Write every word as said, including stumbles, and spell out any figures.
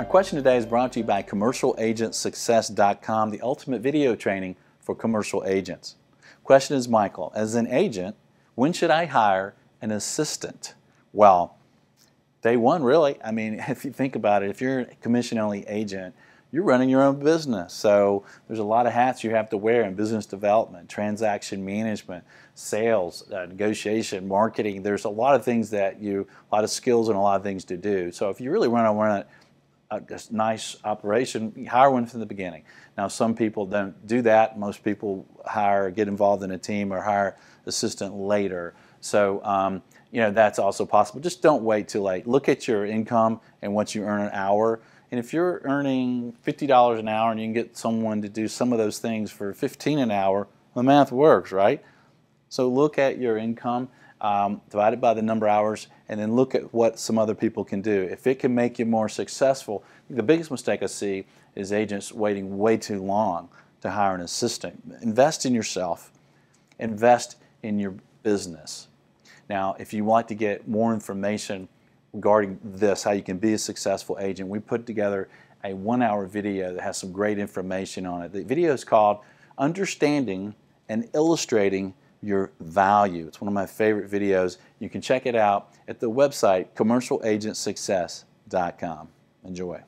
Our question today is brought to you by commercial agent success dot com, the ultimate video training for commercial agents. Question is, Michael, as an agent, when should I hire an assistant? Well, day one, really. I mean, if you think about it, if you're a commission-only agent, you're running your own business. So there's a lot of hats you have to wear in business development, transaction management, sales, uh, negotiation, marketing. There's a lot of things that you, a lot of skills and a lot of things to do. So if you really want to run a A nice operation, you hire one from the beginning. Now, some people don't do that. Most people hire, get involved in a team, or hire assistant later. So, um, you know, that's also possible. Just don't wait too late. Look at your income and what you earn an hour. And if you're earning fifty dollars an hour and you can get someone to do some of those things for fifteen dollars an hour, the math works, right? So look at your income, um, divide it by the number of hours, and then look at what some other people can do. If it can make you more successful, the biggest mistake I see is agents waiting way too long to hire an assistant. Invest in yourself. Invest in your business. Now, if you want to get more information regarding this, how you can be a successful agent, we put together a one-hour video that has some great information on it. The video is called Understanding and Illustrating Your Value. It's one of my favorite videos. You can check it out at the website commercial agent success dot com. Enjoy.